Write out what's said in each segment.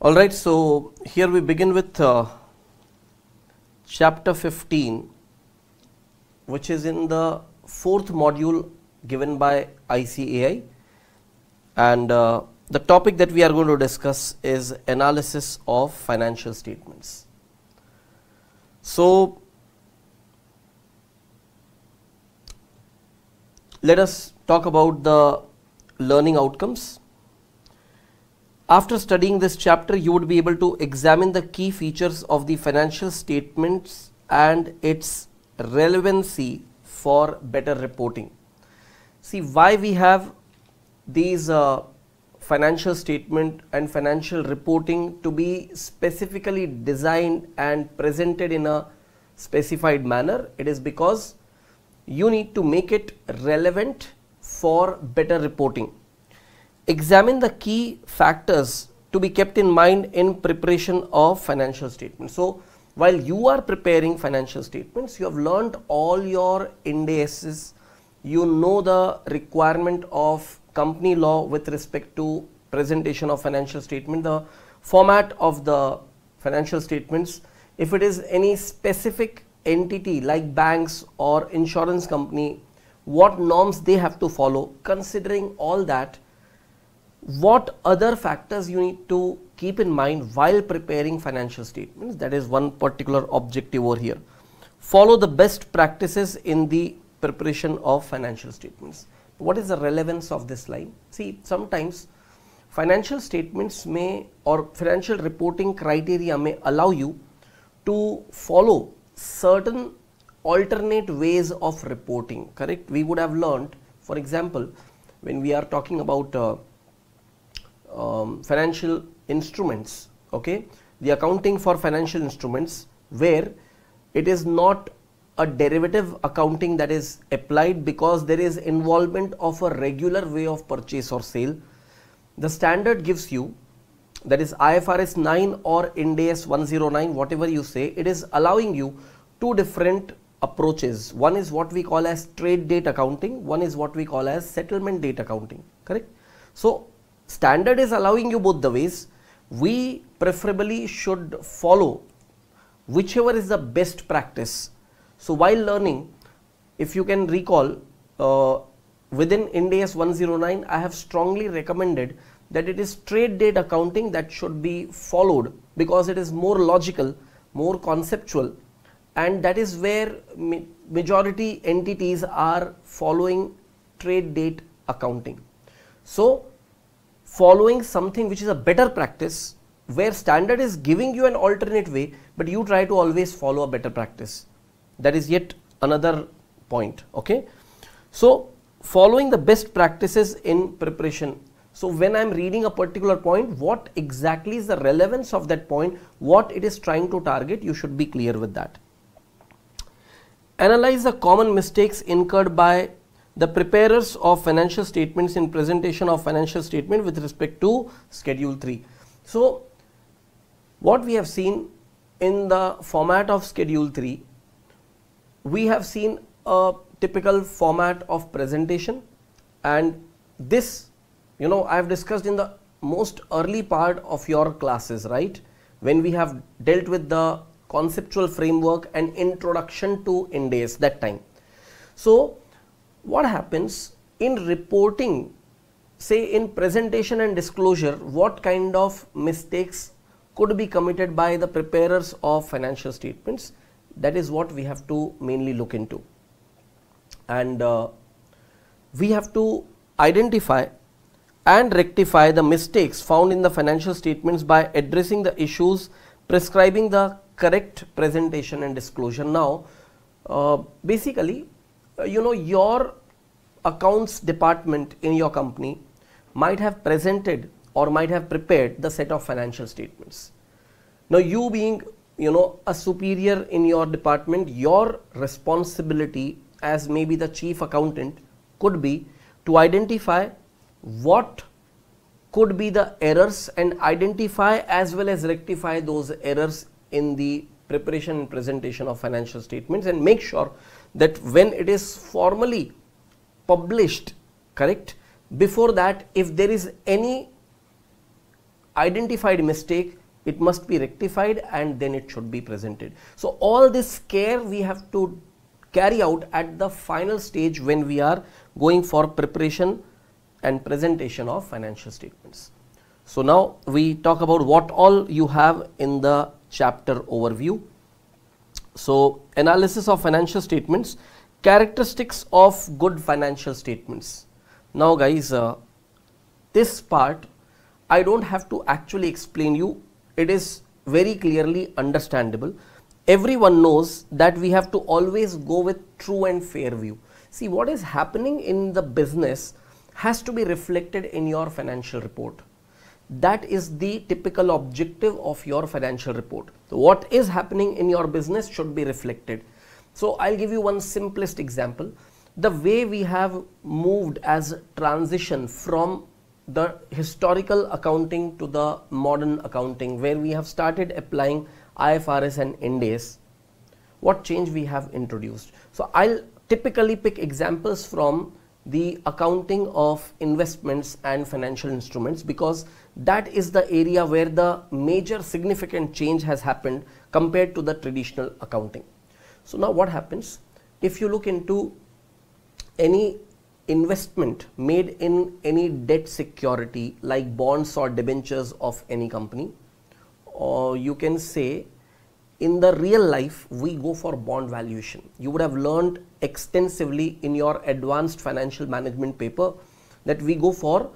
Alright, so here we begin with chapter 15, which is in the fourth module given by ICAI, and the topic that we are going to discuss is analysis of financial statements. So let us talk about the learning outcomes. After studying this chapter, you would be able to examine the key features of the financial statements and its relevancy for better reporting. See, why we have these financial statement and financial reporting to be specifically designed and presented in a specified manner. It is because you need to make it relevant for better reporting. Examine the key factors to be kept in mind in preparation of financial statements. So while you are preparing financial statements, you have learned all your Ind ASs, you know the requirement of company law with respect to presentation of financial statement, the format of the financial statements. If it is any specific entity like banks or insurance company, what norms they have to follow. Considering all that, what other factors you need to keep in mind while preparing financial statements? That is one particular objective over here. Follow the best practices in the preparation of financial statements. What is the relevance of this line? See, sometimes financial statements may or financial reporting criteria may allow you to follow certain alternate ways of reporting, correct? We would have learned, for example, when we are talking about financial instruments, okay, the accounting for financial instruments, where it is not a derivative accounting that is applied because there is involvement of a regular way of purchase or sale. The standard gives you, that is IFRS 9 or Ind AS 109, whatever you say, it is allowing you two different approaches. One is what we call as trade date accounting, one is what we call as settlement date accounting, correct? So standard is allowing you both the ways. We preferably should follow whichever is the best practice. So while learning, if you can recall, within Ind AS 109, I have strongly recommended that it is trade date accounting that should be followed because it is more logical, more conceptual, and that is where majority entities are following trade date accounting. So following something which is a better practice, where standard is giving you an alternate way, but you try to always follow a better practice. That is yet another point, okay? So following the best practices in preparation. So when I am reading a particular point, what exactly is the relevance of that point, what it is trying to target, you should be clear with that. Analyze the common mistakes incurred by the preparers of financial statements in presentation of financial statement with respect to Schedule 3. So what we have seen in the format of Schedule 3, we have seen a typical format of presentation, and this, you know, I have discussed in the most early part of your classes, right? When we have dealt with the conceptual framework and introduction to Ind AS that time. So what happens in reporting, say in presentation and disclosure, what kind of mistakes could be committed by the preparers of financial statements? That is what we have to mainly look into. And we have to identify and rectify the mistakes found in the financial statements by addressing the issues, prescribing the correct presentation and disclosure. Now, basically, you know, your accounts department in your company might have presented or might have prepared the set of financial statements. Now, you being, you know, a superior in your department, your responsibility as maybe the chief accountant could be to identify what could be the errors and identify as well as rectify those errors in the preparation and presentation of financial statements, and make sure that when it is formally published, correct, before that if there is any identified mistake, it must be rectified and then it should be presented. So all this care we have to carry out at the final stage when we are going for preparation and presentation of financial statements. So now we talk about what all you have in the chapter overview. So analysis of financial statements, characteristics of good financial statements. Now guys, this part I don't have to actually explain you, it is very clearly understandable. Everyone knows that we have to always go with true and fair view. See, what is happening in the business has to be reflected in your financial report. That is the typical objective of your financial report. So what is happening in your business should be reflected. So I'll give you one simplest example. The way we have moved as transition from the historical accounting to the modern accounting, where we have started applying IFRS and Ind AS, what change we have introduced. So I'll typically pick examples from the accounting of investments and financial instruments, because that is the area where the major significant change has happened compared to the traditional accounting. So now what happens, if you look into any investment made in any debt security like bonds or debentures of any company, or you can say in the real life we go for bond valuation. You would have learned extensively in your advanced financial management paper that we go for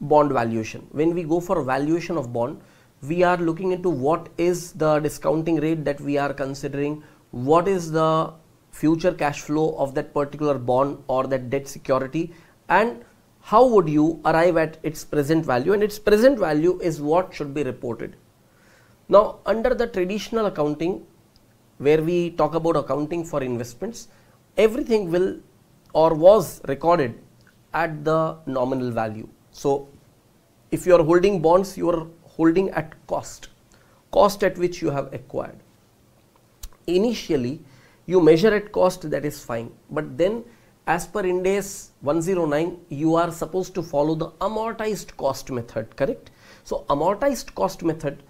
bond valuation. When we go for valuation of bond, we are looking into what is the discounting rate that we are considering, what is the future cash flow of that particular bond or that debt security, and how would you arrive at its present value, and its present value is what should be reported. Now under the traditional accounting, where we talk about accounting for investments, everything will or was recorded at the nominal value. So if you are holding bonds, you are holding at cost, cost at which you have acquired. Initially you measure at cost, that is fine, but then as per Ind AS 109 you are supposed to follow the amortized cost method, correct? So amortized cost method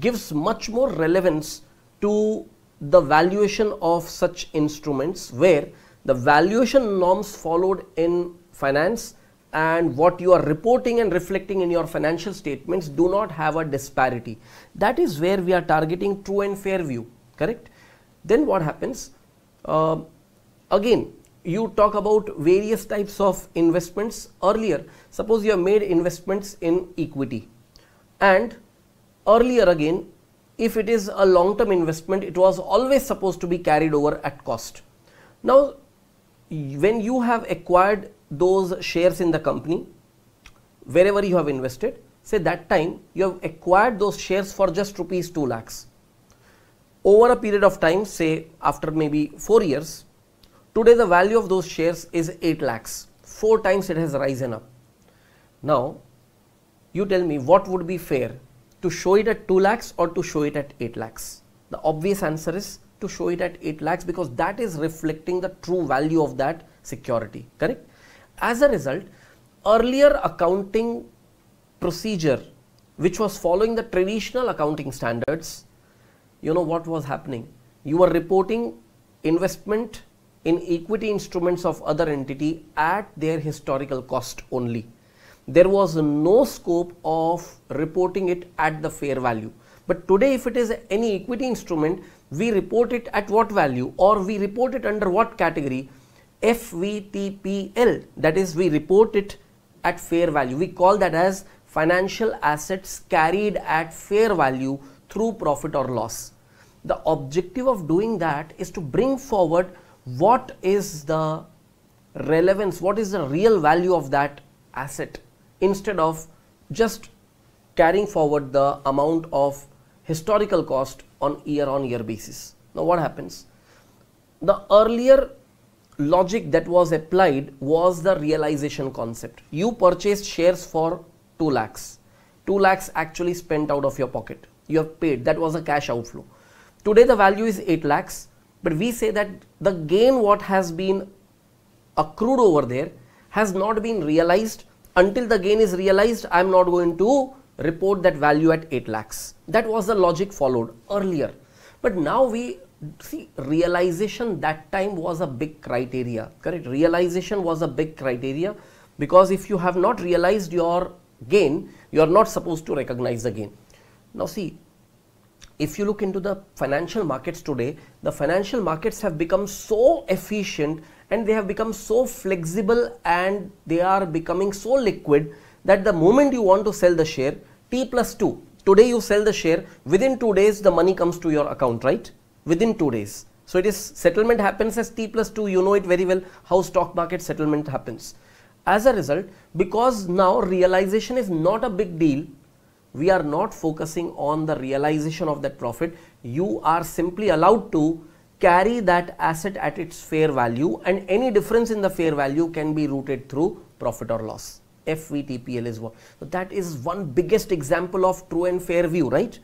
gives much more relevance to the valuation of such instruments, where the valuation norms followed in finance and what you are reporting and reflecting in your financial statements do not have a disparity. That is where we are targeting true and fair view, correct? Then what happens, again you talk about various types of investments. Earlier, suppose you have made investments in equity, and earlier again, if it is a long-term investment, it was always supposed to be carried over at cost. Now when you have acquired those shares in the company, wherever you have invested, say that time you have acquired those shares for just ₹2 lakhs. Over a period of time, say after maybe 4 years, today the value of those shares is ₹8 lakhs. 4 times it has risen up. Now you tell me, what would be fair, to show it at 2 lakhs or to show it at 8 lakhs? The obvious answer is to show it at 8 lakhs because that is reflecting the true value of that security, correct? As a result, earlier accounting procedure which was following the traditional accounting standards, you know what was happening? You were reporting investment in equity instruments of other entity at their historical cost only. There was no scope of reporting it at the fair value. But today, if it is any equity instrument, we report it at what value, or we report it under what category? FVTPL, that is, we report it at fair value. We call that as financial assets carried at fair value through profit or loss. The objective of doing that is to bring forward what is the relevance, what is the real value of that asset, instead of just carrying forward the amount of historical cost on year basis. Now what happens? The earlier logic that was applied was the realization concept. You purchased shares for 2 lakhs. 2 lakhs actually spent out of your pocket. You have paid, that was a cash outflow. Today the value is 8 lakhs, but we say that the gain what has been accrued over there has not been realized. Until the gain is realized, I am not going to report that value at 8 lakhs. That was the logic followed earlier. But now we see realization that time was a big criteria, correct? Realization was a big criteria because if you have not realized your gain, you are not supposed to recognize the gain. Now see, if you look into the financial markets today, the financial markets have become so efficient and they have become so flexible and they are becoming so liquid that the moment you want to sell the share, T+2, today you sell the share, within 2 days the money comes to your account, right? Within 2 days. So it is settlement happens as T+2, you know it very well how stock market settlement happens. As a result, because now realization is not a big deal, we are not focusing on the realization of that profit. You are simply allowed to carry that asset at its fair value and any difference in the fair value can be routed through profit or loss. FVTPL is what. So that is one biggest example of true and fair view, right?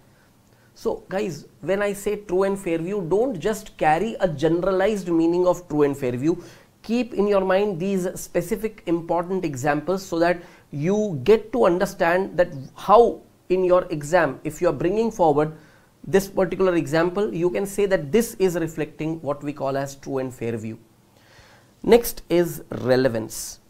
So guys, when I say true and fair view, don't just carry a generalized meaning of true and fair view. Keep in your mind these specific important examples so that you get to understand that how in your exam, if you are bringing forward this particular example, you can say that this is reflecting what we call as true and fair view. Next is relevance.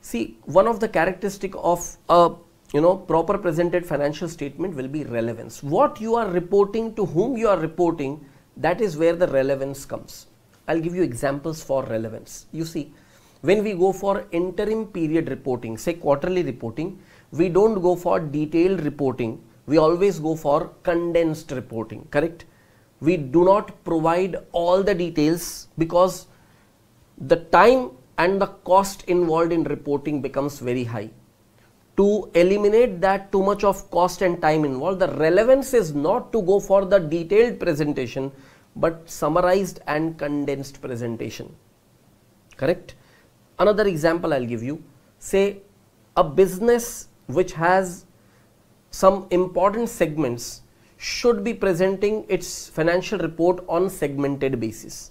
See, one of the characteristics of a proper presented financial statement will be relevance. What you are reporting, to whom you are reporting, that is where the relevance comes. I'll give you examples for relevance. You see, when we go for interim period reporting, say quarterly reporting, we don't go for detailed reporting, we always go for condensed reporting, correct? We do not provide all the details because the time and the cost involved in reporting becomes very high. To eliminate that too much of cost and time involved, the relevance is not to go for the detailed presentation but summarized and condensed presentation, correct? Another example I'll give you, say a business which has some important segments should be presenting its financial report on segmented basis,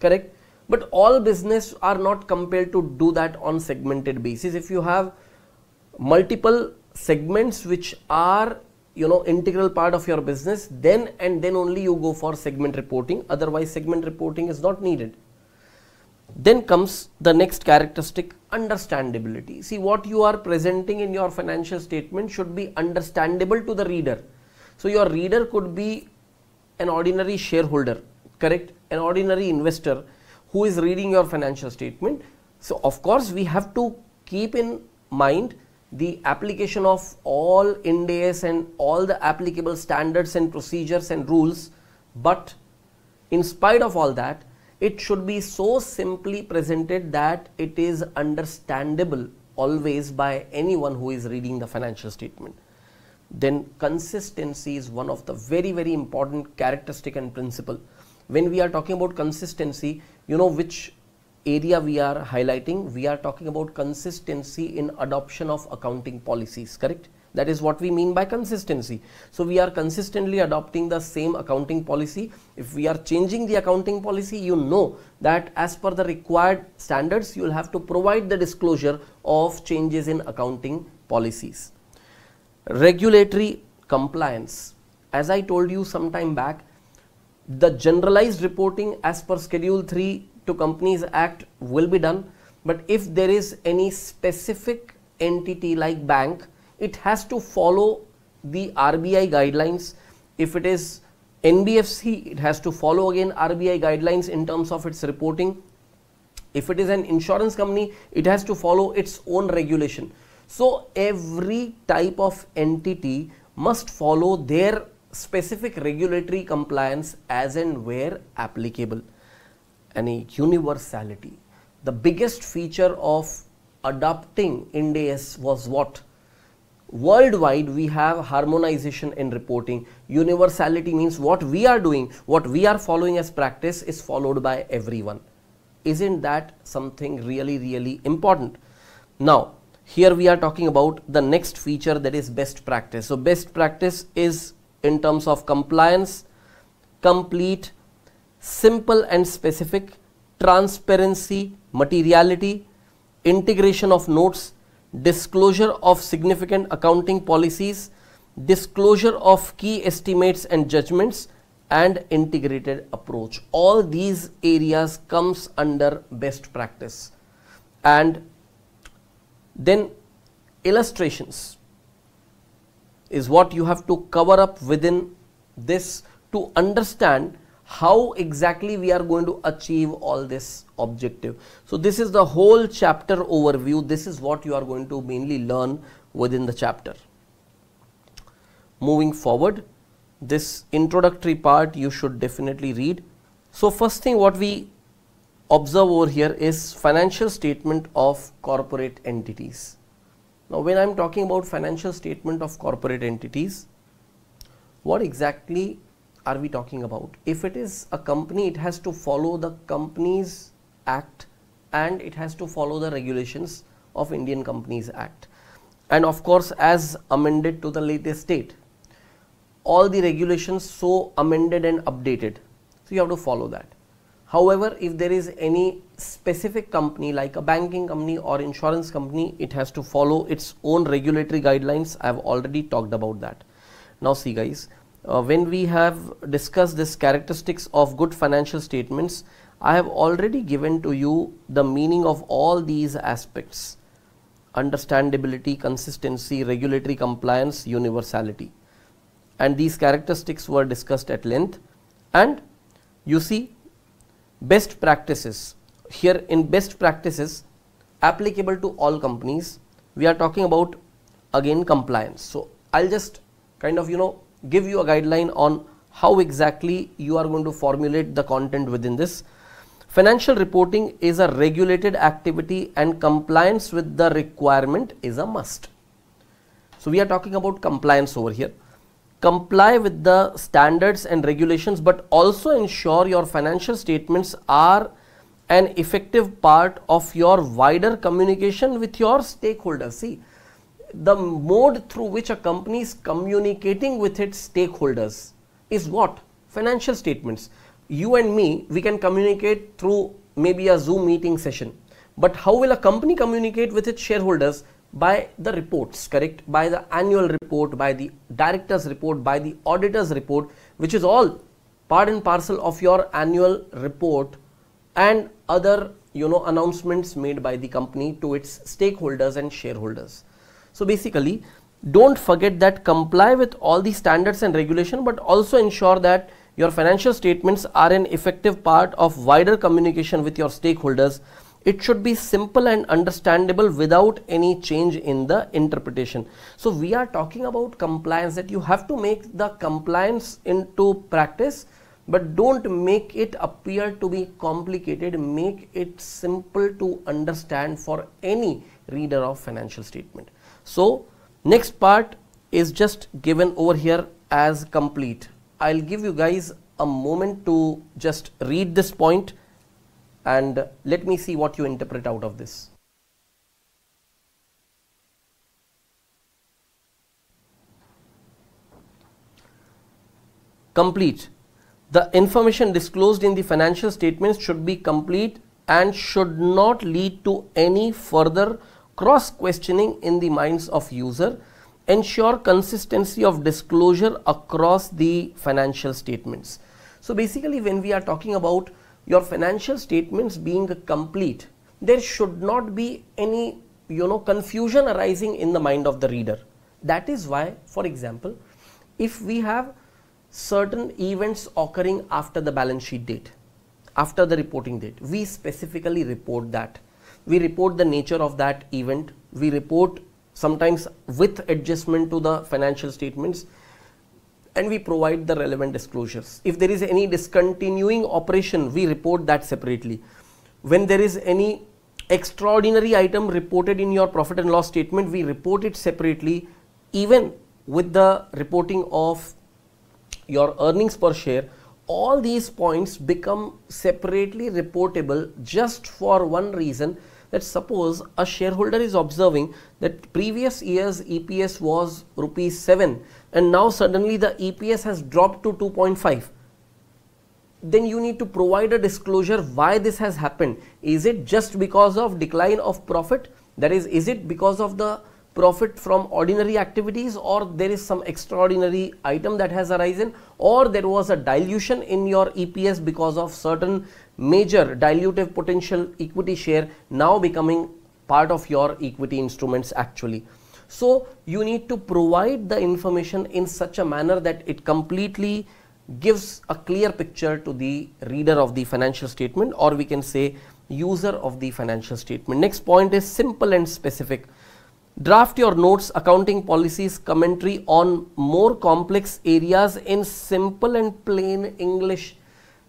correct? But all businesses are not compelled to do that on segmented basis. If you have multiple segments which are integral part of your business, then and then only you go for segment reporting, otherwise segment reporting is not needed. Then comes the next characteristic, understandability. See, what you are presenting in your financial statement should be understandable to the reader. So your reader could be an ordinary shareholder, correct? An ordinary investor who is reading your financial statement. So of course we have to keep in mind the application of all Ind AS and all the applicable standards and procedures and rules, but in spite of all that, it should be so simply presented that it is understandable always by anyone who is reading the financial statement. Then consistency is one of the very, very important characteristic and principle. When we are talking about consistency, you know which area we are highlighting? We are talking about consistency in adoption of accounting policies, correct? That is what we mean by consistency. So we are consistently adopting the same accounting policy. If we are changing the accounting policy, you know that as per the required standards, you will have to provide the disclosure of changes in accounting policies. Regulatory compliance. As I told you some time back, the generalized reporting as per Schedule 3 to Companies Act will be done, but if there is any specific entity like bank, it has to follow the RBI guidelines. If it is NBFC, it has to follow again RBI guidelines in terms of its reporting. If it is an insurance company, it has to follow its own regulation. So every type of entity must follow their specific regulatory compliance as and where applicable. And a universality. The biggest feature of adopting Ind AS was what? Worldwide we have harmonization in reporting. Universality means what we are doing, what we are following as practice is followed by everyone. Isn't that something really, really important? Now here we are talking about the next feature, that is best practice. So best practice is in terms of compliance, complete, simple and specific, transparency, materiality, integration of notes, disclosure of significant accounting policies, disclosure of key estimates and judgments, and integrated approach. All these areas comes under best practice. And then illustrations is what you have to cover up within this to understand how exactly we are going to achieve all this objective. So this is the whole chapter overview. This is what you are going to mainly learn within the chapter. Moving forward, this introductory part you should definitely read. So first thing what we observe over here is financial statement of corporate entities. Now when I am talking about financial statement of corporate entities, what exactly are we talking about? If it is a company, it has to follow the Companies Act and it has to follow the regulations of Indian Companies Act, and of course as amended to the latest date. All the regulations so amended and updated, so you have to follow that. However, if there is any specific company like a banking company or insurance company, it has to follow its own regulatory guidelines. I have already talked about that. Now see guys, when we have discussed this characteristics of good financial statements, I have already given to you the meaning of all these aspects: understandability, consistency, regulatory compliance, universality, and these characteristics were discussed at length. And you see best practices here. In best practices applicable to all companies, we are talking about again compliance. So I'll just kind of, you know, give you a guideline on how exactly you are going to formulate the content within this. Financial reporting is a regulated activity and compliance with the requirement is a must. So we are talking about compliance over here. Comply with the standards and regulations, but also ensure your financial statements are an effective part of your wider communication with your stakeholders. See, the mode through which a company is communicating with its stakeholders is what? Financial statements. You and me, we can communicate through maybe a Zoom meeting session, but how will a company communicate with its shareholders? By the reports, correct? By the annual report, by the director's report, by the auditor's report, which is all part and parcel of your annual report and other, you know, announcements made by the company to its stakeholders and shareholders. So basically, don't forget that comply with all the standards and regulation, but also ensure that your financial statements are an effective part of wider communication with your stakeholders. It should be simple and understandable without any change in the interpretation. So we are talking about compliance, that you have to make the compliance into practice, but don't make it appear to be complicated. Make it simple to understand for any reader of financial statement. So next part is just given over here as complete. I'll give you guys a moment to just read this point and let me see what you interpret out of this. Complete. The information disclosed in the financial statements should be complete and should not lead to any further cross-questioning in the minds of user. Ensure consistency of disclosure across the financial statements. So basically, when we are talking about your financial statements being complete, there should not be any, you know, confusion arising in the mind of the reader. That is why, for example, if we have certain events occurring after the balance sheet date, after the reporting date, we specifically report that. We report the nature of that event. We report sometimes with adjustment to the financial statements, and we provide the relevant disclosures. If there is any discontinuing operation, we report that separately. When there is any extraordinary item reported in your profit and loss statement, we report it separately. Even with the reporting of your earnings per share, all these points become separately reportable just for one reason, that suppose a shareholder is observing that previous year's EPS was rupees 7 and now suddenly the EPS has dropped to 2.5. Then you need to provide a disclosure why this has happened. Is it just because of decline of profit That is it because of the profit from ordinary activities, or there is some extraordinary item that has arisen, or there was a dilution in your EPS because of certain major dilutive potential equity share now becoming part of your equity instruments actually. So you need to provide the information in such a manner that it completely gives a clear picture to the reader of the financial statement, or we can say user of the financial statement. Next point is simple and specific. Draft your notes, accounting policies, commentary on more complex areas in simple and plain English.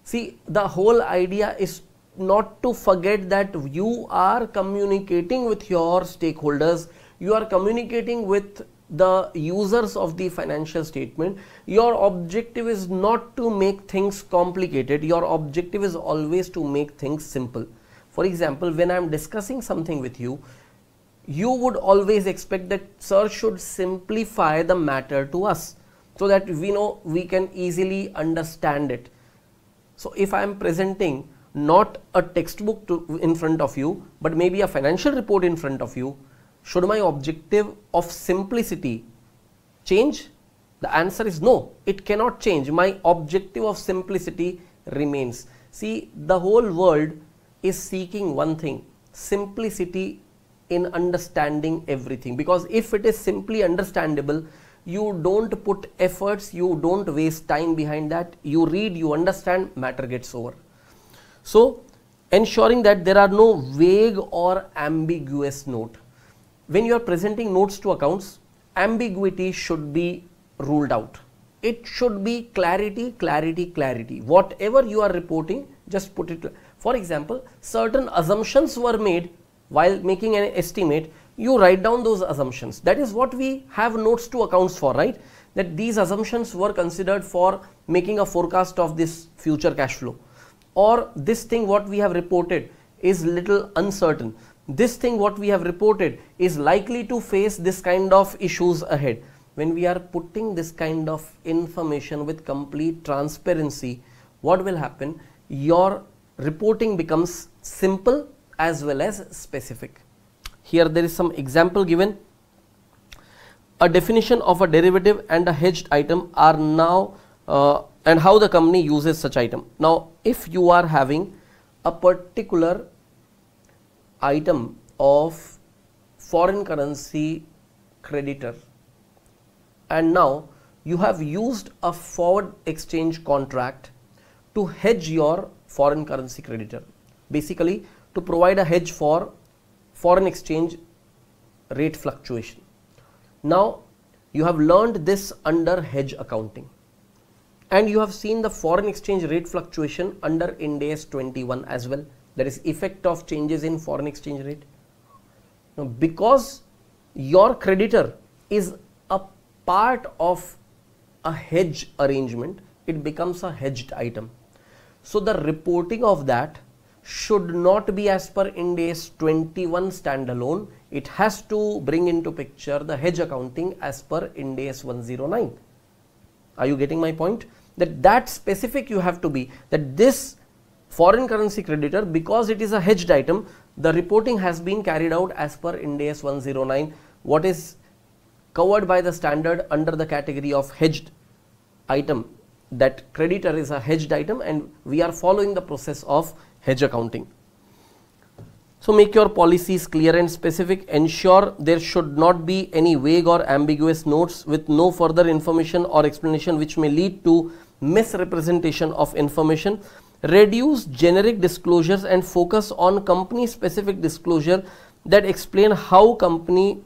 See, the whole idea is not to forget that you are communicating with your stakeholders, you are communicating with the users of the financial statement. Your objective is not to make things complicated, your objective is always to make things simple. For example, when I am discussing something with you, you would always expect that sir should simplify the matter to us so that we know we can easily understand it. So if I am presenting not a textbook in front of you but maybe a financial report in front of you, should my objective of simplicity change? The answer is no, it cannot change. My objective of simplicity remains. See, the whole world is seeking one thing, simplicity in understanding everything, because if it is simply understandable, you don't put efforts, you don't waste time behind that, you read, you understand, matter gets over. So, ensuring that there are no vague or ambiguous notes. When you are presenting notes to accounts, ambiguity should be ruled out. It should be clarity, clarity, clarity. Whatever you are reporting, just put it. For example, certain assumptions were made while making an estimate. You write down those assumptions. That is what we have notes to accounts for, right? That these assumptions were considered for making a forecast of this future cash flow, or this thing what we have reported is little uncertain. This thing what we have reported is likely to face this kind of issues ahead. When we are putting this kind of information with complete transparency, what will happen? Your reporting becomes simple as well as specific. Here there is some example given. A definition of a derivative and a hedged item are now and how the company uses such item. Now if you are having a particular item of foreign currency creditor and now you have used a forward exchange contract to hedge your foreign currency creditor, basically to provide a hedge for foreign exchange rate fluctuation. Now you have learned this under hedge accounting and you have seen the foreign exchange rate fluctuation under Ind AS 21 as well. That is effect of changes in foreign exchange rate. Now, because your creditor is a part of a hedge arrangement, it becomes a hedged item. So the reporting of that should not be as per Ind AS 21 standalone. It has to bring into picture the hedge accounting as per Ind AS 109. Are you getting my point? That specific you have to be, that this foreign currency creditor, because it is a hedged item, the reporting has been carried out as per Ind AS 109. What is covered by the standard under the category of hedged item, that creditor is a hedged item and we are following the process of hedge accounting. So make your policies clear and specific. Ensure there should not be any vague or ambiguous notes with no further information or explanation which may lead to misrepresentation of information. Reduce generic disclosures and focus on company specific disclosure that explain how company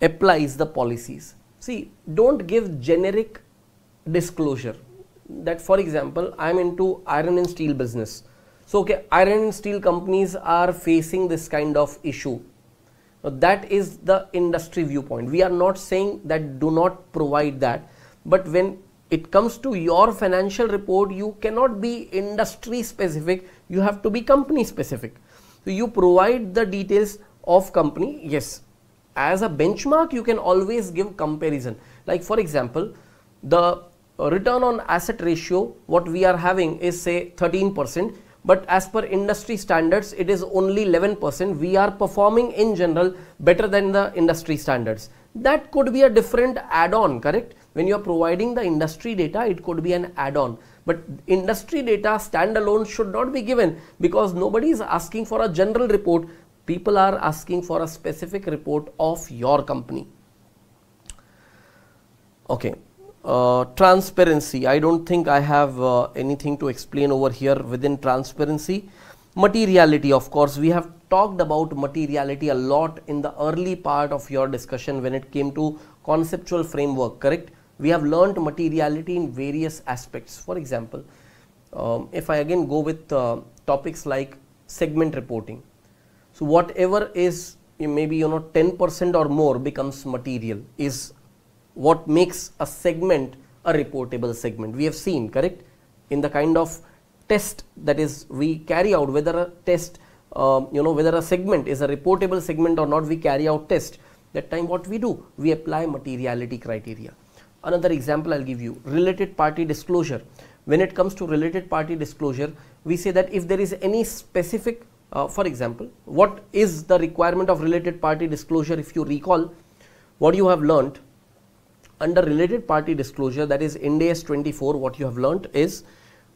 applies the policies. See, don't give generic disclosure that, for example, I am into iron and steel business. So okay, iron and steel companies are facing this kind of issue. Now, that is the industry viewpoint. We are not saying that do not provide that, but when it comes to your financial report, you cannot be industry specific, you have to be company specific. So you provide the details of company. Yes, as a benchmark you can always give comparison, like for example the return on asset ratio what we are having is say 13%, but as per industry standards it is only 11%. We are performing in general better than the industry standards. That could be a different add-on, correct? When you are providing the industry data, it could be an add-on, but industry data standalone should not be given, because nobody is asking for a general report. People are asking for a specific report of your company. Okay. Transparency, I don't think I have anything to explain over here within transparency. Materiality, of course, we have talked about materiality a lot in the early part of your discussion when it came to conceptual framework, correct? We have learnt materiality in various aspects. For example, if I again go with topics like segment reporting, so whatever is maybe 10% or more becomes material, is what makes a segment a reportable segment. We have seen, correct, in the kind of test that is we carry out, whether a test whether a segment is a reportable segment or not, we carry out test. That time what we do, we apply materiality criteria. Another example I'll give you, related party disclosure. When it comes to related party disclosure, we say that if there is any specific for example, what is the requirement of related party disclosure? If you recall what you have learnt under related party disclosure, that is Ind AS 24, what you have learnt is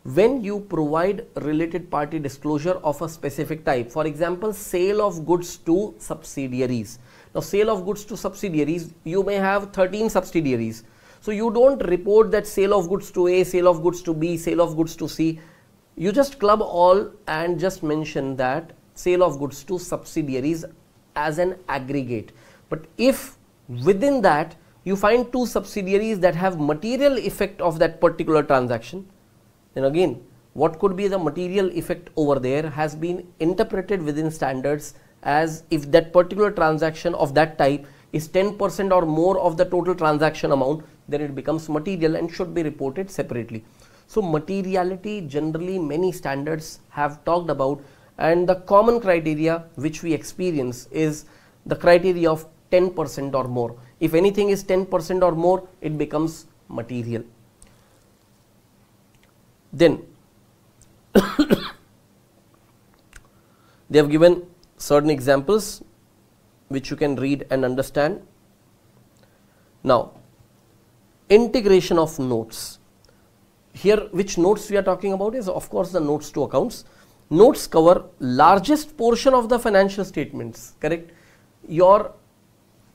when you provide related party disclosure of a specific type, for example, sale of goods to subsidiaries. Now, sale of goods to subsidiaries, you may have 13 subsidiaries. So, you don't report that sale of goods to A, sale of goods to B, sale of goods to C. You just club all and just mention that sale of goods to subsidiaries as an aggregate. But if within that, you find two subsidiaries that have material effect of that particular transaction, then again, what could be the material effect over there has been interpreted within standards as if that particular transaction of that type is 10% or more of the total transaction amount, then it becomes material and should be reported separately. So, materiality generally many standards have talked about, and the common criteria which we experience is the criteria of 10% or more. If anything is 10% or more, it becomes material. Then they have given certain examples which you can read and understand. Now, integration of notes. Here, which notes we are talking about is, of course, the notes to accounts. Notes cover largest portion of the financial statements, correct? Your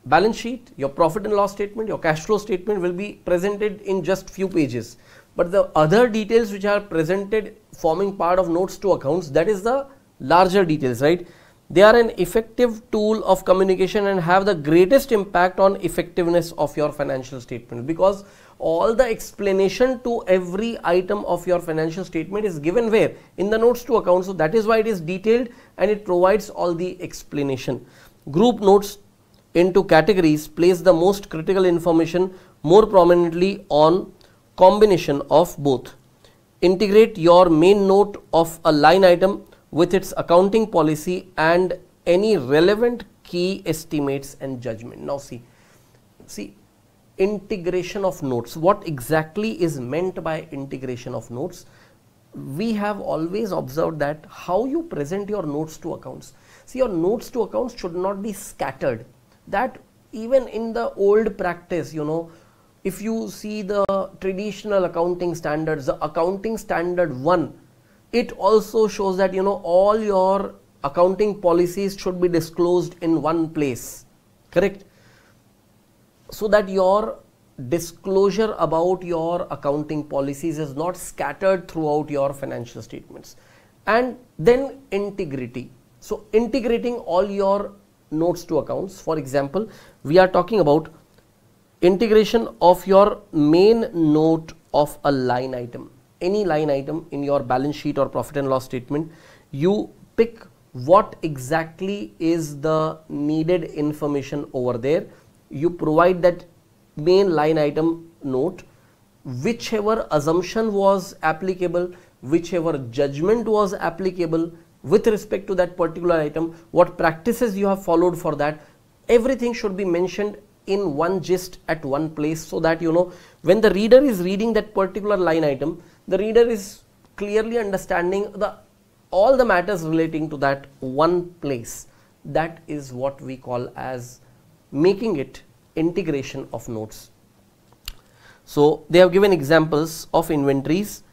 balance sheet, your profit and loss statement, your cash flow statement will be presented in just few pages, but the other details which are presented forming part of notes to accounts, that is the larger details, right? They are an effective tool of communication and have the greatest impact on effectiveness of your financial statement, because all the explanation to every item of your financial statement is given where? In the notes to accounts. So that is why it is detailed and it provides all the explanation. Group notes into categories, place the most critical information more prominently on combination of both. Integrate your main note of a line item with its accounting policy and any relevant key estimates and judgment. Now see integration of notes. What exactly is meant by integration of notes? We have always observed that how you present your notes to accounts. See, your notes to accounts should not be scattered. That even in the old practice, if you see the traditional accounting standards, the accounting standard 1, it also shows that all your accounting policies should be disclosed in one place, correct? So that your disclosure about your accounting policies is not scattered throughout your financial statements. And then integrity. So integrating all your notes to accounts, for example, we are talking about integration of your main note of a line item, any line item in your balance sheet or profit and loss statement. You pick what exactly is the needed information over there. You provide that main line item note, whichever assumption was applicable, whichever judgment was applicable with respect to that particular item, what practices you have followed for that, everything should be mentioned in one gist at one place, so that when the reader is reading that particular line item, the reader is clearly understanding the all the matters relating to that one place. That is what we call as making it integration of notes. So they have given examples of inventories.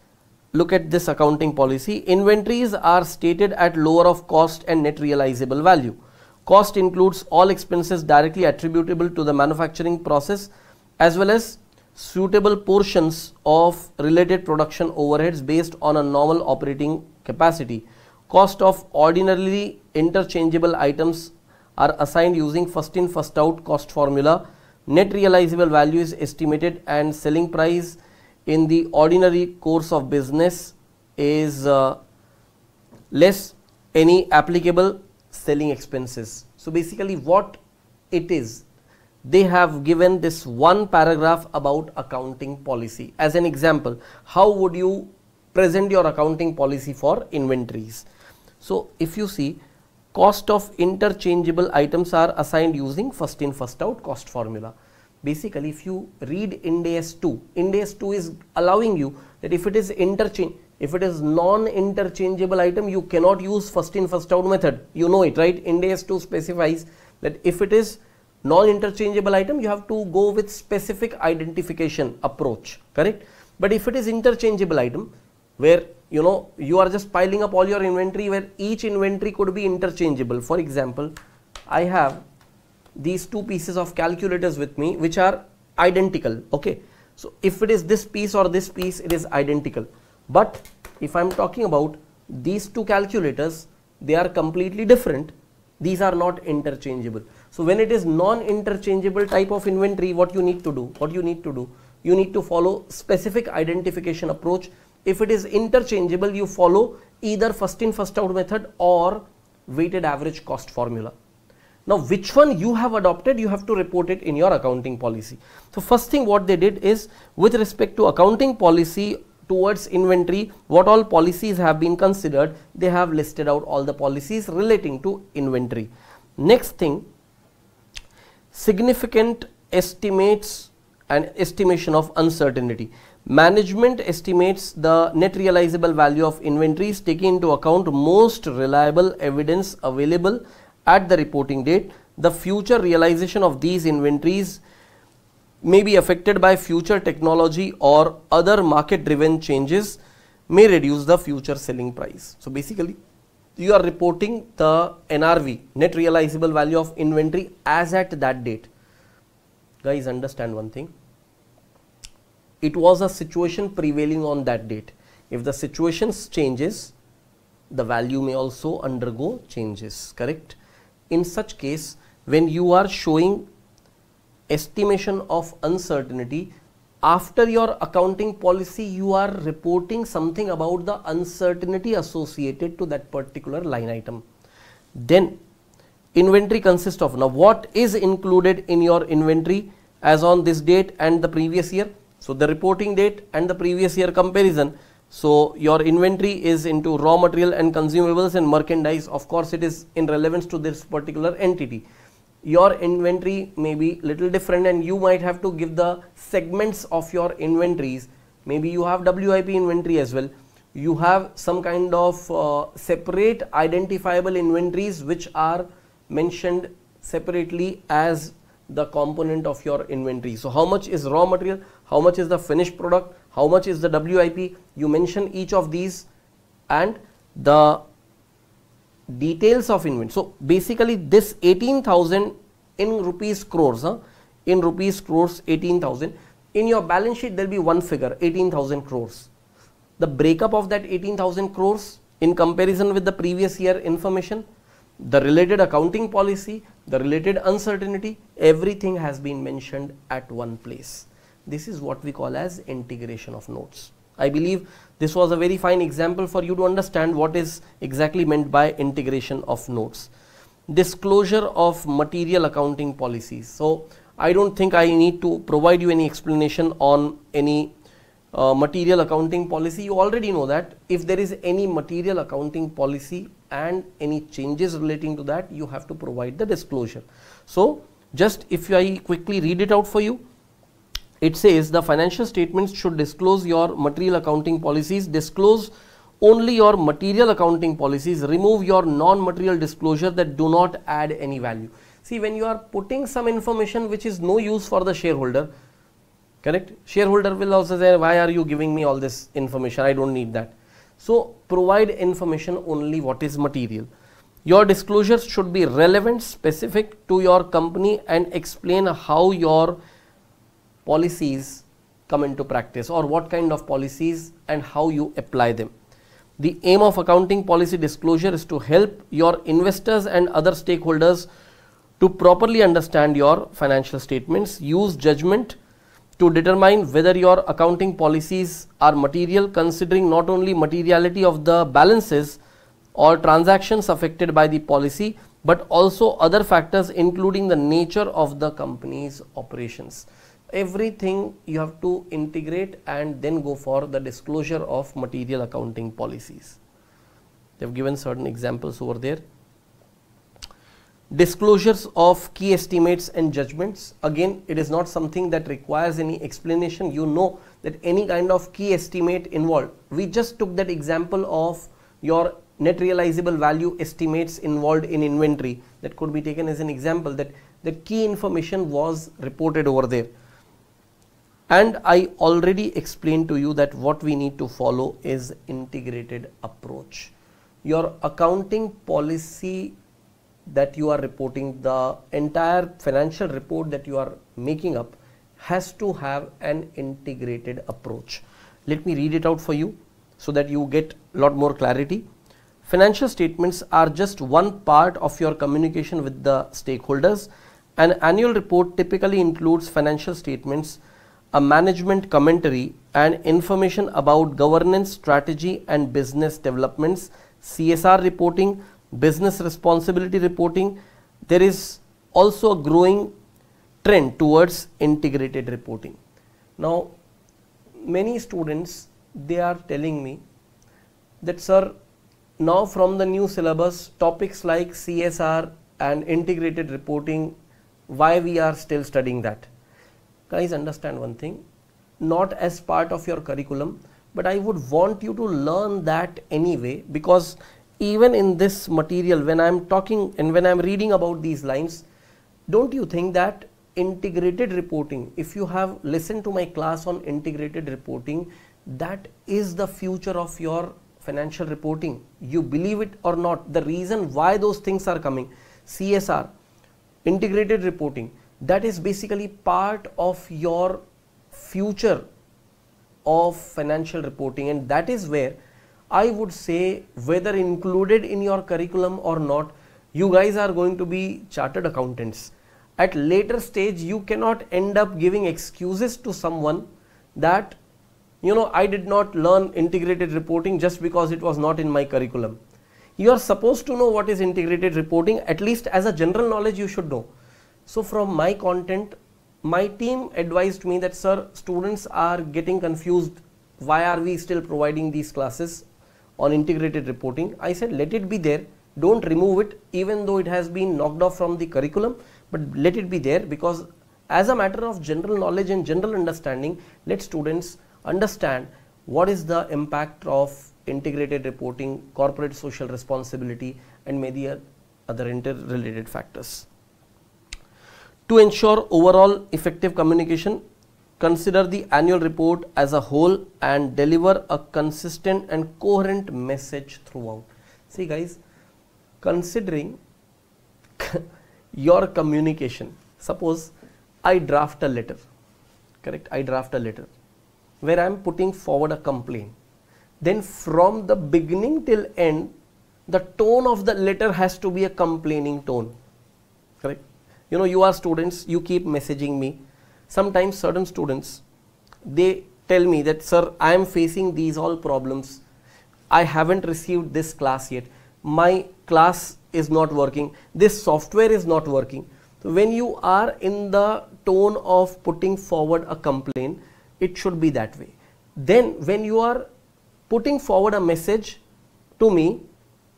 Look at this accounting policy. Inventories are stated at lower of cost and net realizable value. Cost includes all expenses directly attributable to the manufacturing process as well as suitable portions of related production overheads based on a normal operating capacity. Cost of ordinarily interchangeable items are assigned using first in first out cost formula. Net realizable value is estimated and selling price in the ordinary course of business is less any applicable selling expenses. So basically what it is, they have given this one paragraph about accounting policy. As an example, how would you present your accounting policy for inventories? So if you see, cost of interchangeable items are assigned using first in first out cost formula. Basically, if you read Ind AS 2, Ind AS 2 is allowing you that if it is non-interchangeable item, you cannot use first in first out method. You know it, right? Ind AS 2 specifies that if it is non-interchangeable item, you have to go with specific identification approach, correct? But if it is interchangeable item, where you know you are just piling up all your inventory, where each inventory could be interchangeable. For example, I have these two pieces of calculators with me which are identical, okay? So if it is this piece or this piece, it is identical. But if I am talking about these two calculators, they are completely different. These are not interchangeable. So when it is non-interchangeable type of inventory, what you need to do? You need to follow specific identification approach. If it is interchangeable, you follow either first in first out method or weighted average cost formula. Now, which one you have adopted, you have to report it in your accounting policy. So first thing what they did is, with respect to accounting policy towards inventory, what all policies have been considered, they have listed out all the policies relating to inventory. Next thing, significant estimates and estimation of uncertainty. Management estimates the net realizable value of inventories taking into account most reliable evidence available at the reporting date. The future realization of these inventories may be affected by future technology or other market driven changes may reduce the future selling price. So basically you are reporting the NRV, net realizable value of inventory, as at that date. Guys, understand one thing. It was a situation prevailing on that date. If the situation changes, the value may also undergo changes, correct? In such case, when you are showing estimation of uncertainty, after your accounting policy, you are reporting something about the uncertainty associated to that particular line item. Then inventory consists of, now what is included in your inventory as on this date and the previous year. So the reporting date and the previous year comparison. So your inventory is into raw material and consumables and merchandise. Of course, it is in relevance to this particular entity. Your inventory may be little different and you might have to give the segments of your inventories. Maybe you have WIP inventory as well. You have some kind of separate identifiable inventories which are mentioned separately as the component of your inventory. So how much is raw material, how much is the finished product, how much is the WIP, you mention each of these and the details of inventory. So basically this 18,000 in rupees crores, in rupees crores 18,000, in your balance sheet there will be one figure 18,000 crores. The breakup of that 18,000 crores in comparison with the previous year information, the related accounting policy, the related uncertainty, everything has been mentioned at one place. This is what we call as integration of notes. I believe this was a very fine example for you to understand what is exactly meant by integration of notes. Disclosure of material accounting policies. So I don't think I need to provide you any explanation on any material accounting policy. You already know that. If there is any material accounting policy and any changes relating to that, you have to provide the disclosure. So just if I quickly read it out for you, it says the financial statements should disclose your material accounting policies, disclose only your material accounting policies. Remove your non-material disclosure that do not add any value. See, when you are putting some information which is no use for the shareholder, correct? Shareholder will also say, why are you giving me all this information? I don't need that. So provide information only what is material. Your disclosures should be relevant, specific to your company, and explain how your policies come into practice or what kind of policies and how you apply them. The aim of accounting policy disclosure is to help your investors and other stakeholders to properly understand your financial statements. Use judgment to determine whether your accounting policies are material, considering not only materiality of the balances or transactions affected by the policy, but also other factors including the nature of the company's operations. Everything you have to integrate and then go for the disclosure of material accounting policies. They have given certain examples over there. Disclosures of key estimates and judgments. Again, it is not something that requires any explanation. You know that any kind of key estimate involved. We just took that example of your net realizable value estimates involved in inventory. That could be taken as an example, that the key information was reported over there. And I already explained to you that what we need to follow is integrated approach. Your accounting policy that you are reporting, the entire financial report that you are making up, has to have an integrated approach. Let me read it out for you so that you get a lot more clarity. Financial statements are just one part of your communication with the stakeholders. An annual report typically includes financial statements, a management commentary, and information about governance, strategy, and business developments, CSR reporting, business responsibility reporting. There is also a growing trend towards integrated reporting. Now, many students, they are telling me that, sir, now from the new syllabus, topics like CSR and integrated reporting, why we are still studying that? Guys, understand one thing, not as part of your curriculum, but I would want you to learn that anyway, because even in this material, when I am talking and when I am reading about these lines, don't you think that integrated reporting, if you have listened to my class on integrated reporting, that is the future of your financial reporting. You believe it or not, the reason why those things are coming, CSR, integrated reporting, that is basically part of your future of financial reporting, and that is where I would say, whether included in your curriculum or not, you guys are going to be chartered accountants. At later stage, you cannot end up giving excuses to someone that, you know, I did not learn integrated reporting just because it was not in my curriculum. You are supposed to know what is integrated reporting, at least as a general knowledge you should know. So from my content, my team advised me that, sir, students are getting confused. Why are we still providing these classes on integrated reporting? I said, let it be there. Don't remove it, even though it has been knocked off from the curriculum, but let it be there, because as a matter of general knowledge and general understanding, let students understand what is the impact of integrated reporting, corporate social responsibility, and many other interrelated factors. To ensure overall effective communication, consider the annual report as a whole and deliver a consistent and coherent message throughout. See guys, considering your communication, suppose I draft a letter, correct? I draft a letter where I am putting forward a complaint. Then from the beginning till end, the tone of the letter has to be a complaining tone, correct? You know, you are students, you keep messaging me. Sometimes certain students, they tell me that, sir, I am facing these all problems. I haven't received this class yet. My class is not working. This software is not working. So when you are in the tone of putting forward a complaint, it should be that way. Then when you are putting forward a message to me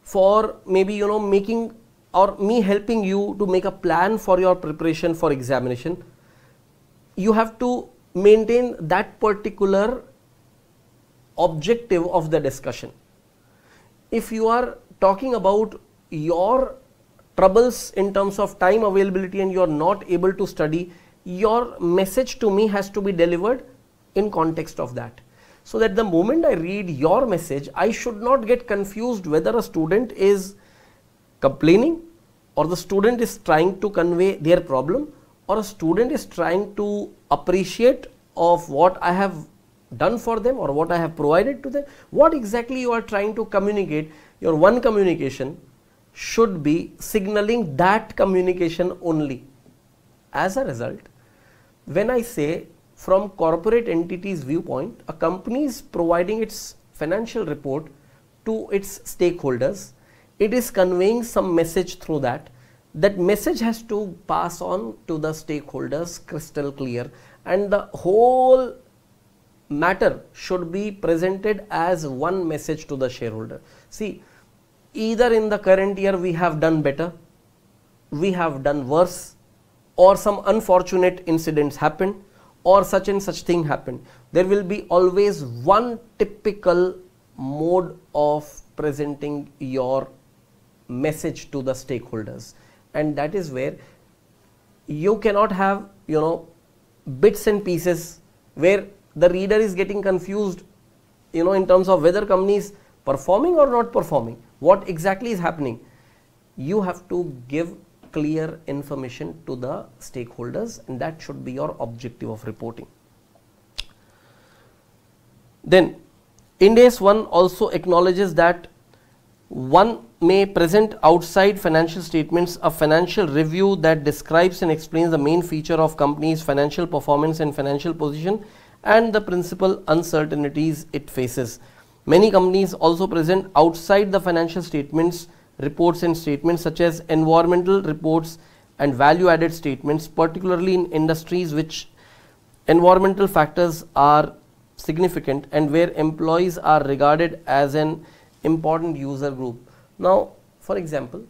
for maybe, you know, making or me helping you to make a plan for your preparation for examination, you have to maintain that particular objective of the discussion. if you are talking about your troubles in terms of time availability and you are not able to study, your message to me has to be delivered in context of that. So that the moment I read your message, I should not get confused whether a student is complaining or the student is trying to convey their problem or a student is trying to appreciate of what I have done for them or what I have provided to them. What exactly you are trying to communicate, your one communication should be signaling that communication only. As a result, when I say from corporate entities viewpoint, a company is providing its financial report to its stakeholders, it is conveying some message through that. That message has to pass on to the stakeholders crystal clear, and the whole matter should be presented as one message to the shareholder. See, either in the current year we have done better, we have done worse, or some unfortunate incidents happened, or such and such thing happened. There will be always one typical mode of presenting your message to the stakeholders, and that is where you cannot have, you know, bits and pieces where the reader is getting confused, you know, in terms of whether company is performing or not performing, what exactly is happening. You have to give clear information to the stakeholders, and that should be your objective of reporting. Then Ind AS 1 also acknowledges that one may present outside financial statements a financial review that describes and explains the main feature of company's financial performance and financial position and the principal uncertainties it faces. Many companies also present outside the financial statements reports and statements such as environmental reports and value-added statements, particularly in industries which environmental factors are significant and where employees are regarded as an important user group. Now, for example,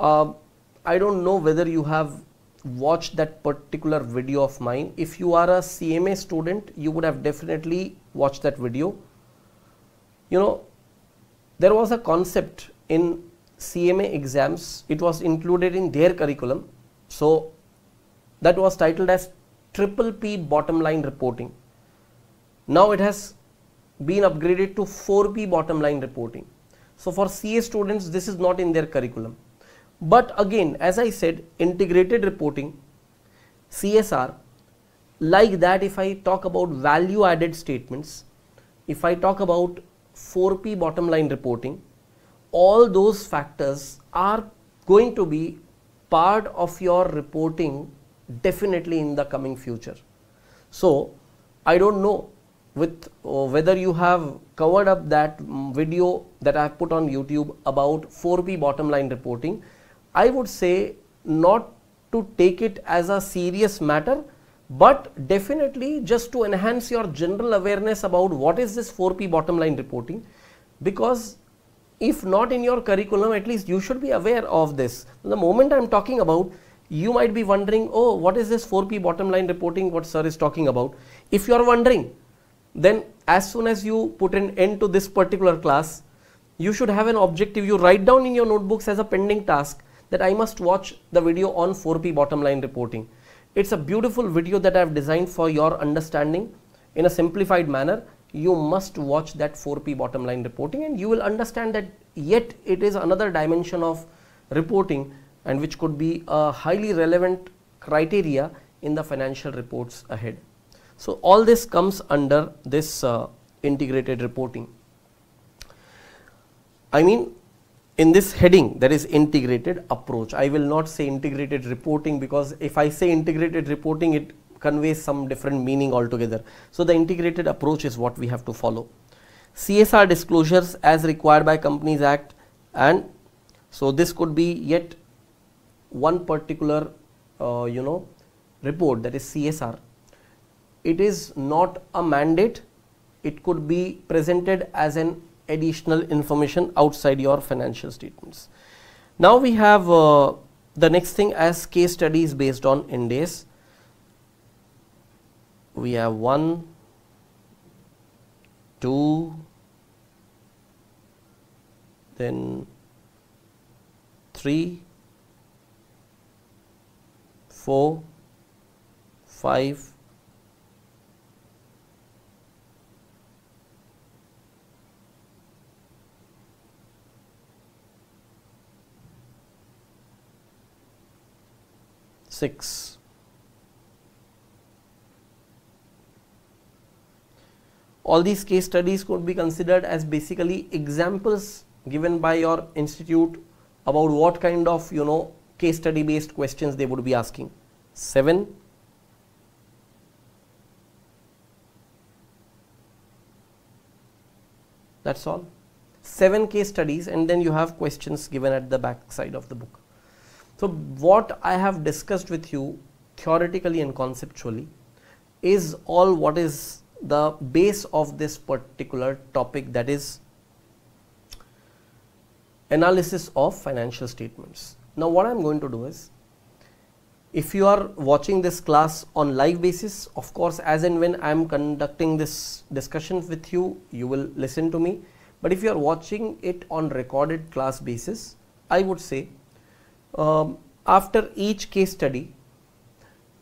I don't know whether you have watched that particular video of mine. If you are a CMA student, you would have definitely watched that video. You know, there was a concept in CMA exams, it was included in their curriculum. So that was titled as PPP bottom line reporting. Now it has been upgraded to 4P bottom line reporting. So for CA students, this is not in their curriculum. But again, as I said, integrated reporting, CSR, like that if I talk about value added statements, if I talk about 4P bottom line reporting, all those factors are going to be part of your reporting definitely in the coming future. So I don't know with whether you have covered up that video that I have put on YouTube about 4P bottom line reporting. I would say not to take it as a serious matter, but definitely just to enhance your general awareness about what is this 4P bottom line reporting, because if not in your curriculum, at least you should be aware of this. The moment I am talking about, you might be wondering, oh, what is this 4P bottom line reporting what sir is talking about? If you are wondering, then as soon as you put an end to this particular class, you should have an objective. You write down in your notebooks as a pending task that I must watch the video on 4P bottom line reporting. It's a beautiful video that I have designed for your understanding in a simplified manner. You must watch that 4P bottom line reporting and you will understand that yet it is another dimension of reporting and which could be a highly relevant criteria in the financial reports ahead. So all this comes under this integrated reporting. I mean, in this heading, there is integrated approach. I will not say integrated reporting, because if I say integrated reporting, it conveys some different meaning altogether. So the integrated approach is what we have to follow. CSR disclosures as required by Companies Act, and so this could be yet one particular report, that is CSR. It is not a mandate, it could be presented as an additional information outside your financial statements. Now we have the next thing as case studies based on Ind AS. We have 1, 2, then 3, 4, 5, six. All these case studies could be considered as basically examples given by your institute about what kind of, you know, case study based questions they would be asking. 7. 's all. 7 case studies, and then you have questions given at the back side of the book. So what I have discussed with you theoretically and conceptually is all what is the base of this particular topic, that is analysis of financial statements. Now what I am going to do is, if you are watching this class on live basis, of course as and when I am conducting this discussion with you, you will listen to me. But if you are watching it on recorded class basis, I would say after each case study,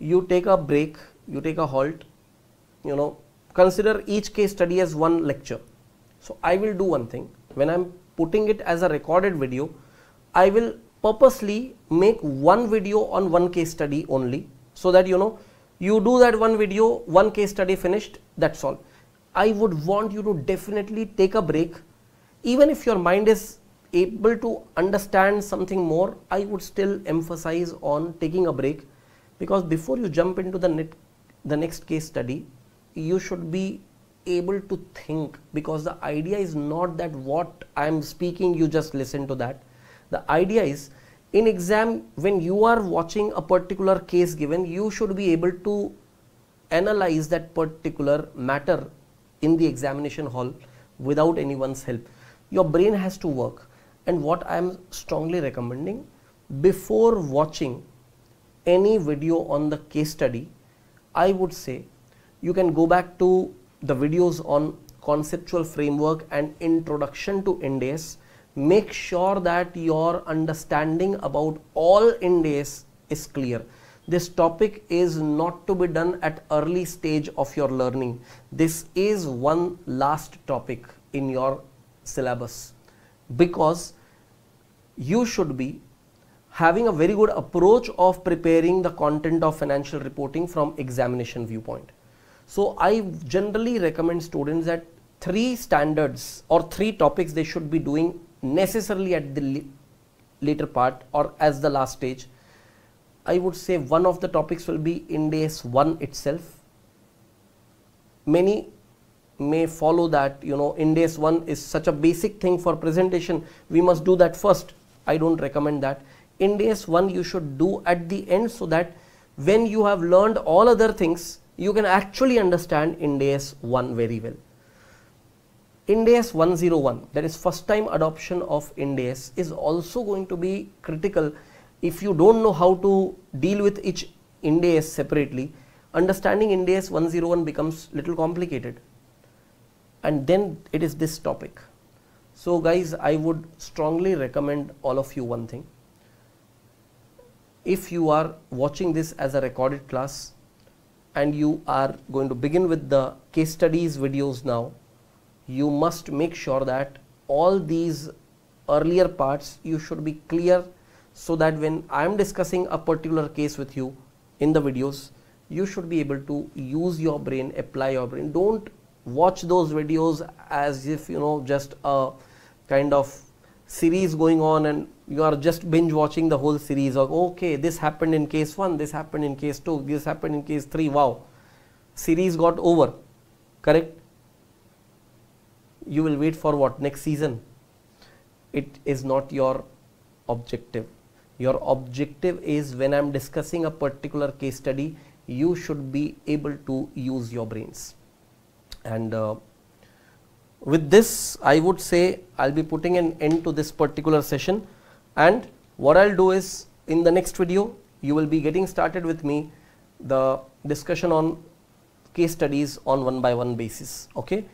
you take a break, you take a halt, you know, consider each case study as one lecture. So I will do one thing, when I am putting it as a recorded video, I will purposely make one video on one case study only, so that, you know, you do that one video, one case study finished, that's all. I would want you to definitely take a break. Even if your mind is able to understand something more, I would still emphasize on taking a break, because before you jump into the next case study, you should be able to think, because the idea is not that what I am speaking you just listen to that. The idea is, in exam when you are watching a particular case given, you should be able to analyze that particular matter in the examination hall without anyone's help. Your brain has to work. And what I am strongly recommending, before watching any video on the case study, I would say you can go back to the videos on conceptual framework and introduction to Ind AS. Make sure that your understanding about all Ind AS is clear. This topic is not to be done at early stage of your learning. This is one last topic in your syllabus, because you should be having a very good approach of preparing the content of financial reporting from examination viewpoint. So I generally recommend students that 3 standards or 3 topics they should be doing necessarily at the later part or as the last stage. I would say one of the topics will be Ind AS 1 itself. Many may follow that, you know, Ind AS 1 is such a basic thing for presentation, we must do that first. I don't recommend that. Ind AS 1 you should do at the end, so that when you have learned all other things, you can actually understand Ind AS 1 very well. Ind AS 101, that is first time adoption of Ind AS, is also going to be critical. If you don't know how to deal with each Ind AS separately, understanding Ind AS 101 becomes little complicated. And then it is this topic. So guys, I would strongly recommend all of you one thing. If you are watching this as a recorded class and you are going to begin with the case studies videos now, you must make sure that all these earlier parts you should be clear, so that when I am discussing a particular case with you in the videos, you should be able to use your brain, apply your brain. Don't watch those videos as if, you know, just a kind of series going on and you are just binge watching the whole series of, okay, this happened in case 1, this happened in case 2, this happened in case 3, wow, series got over, correct? You will wait for what? Next season. It is not your objective. Your objective is, when I am discussing a particular case study, you should be able to use your brains. And with this, I would say I'll be putting an end to this particular session, and what I'll do is, in the next video you will be getting started with me the discussion on case studies on one by one basis. Okay.